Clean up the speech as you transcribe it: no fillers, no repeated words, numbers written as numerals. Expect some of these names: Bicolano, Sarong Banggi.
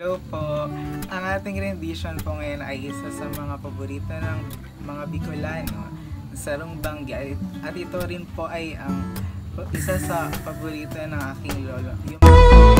Hello po! Ang ating rendition po ngayon ay isa sa mga paborito ng mga Bicolano, Sarong Banggi. At ito rin po ay isa sa paborito ng aking lolo.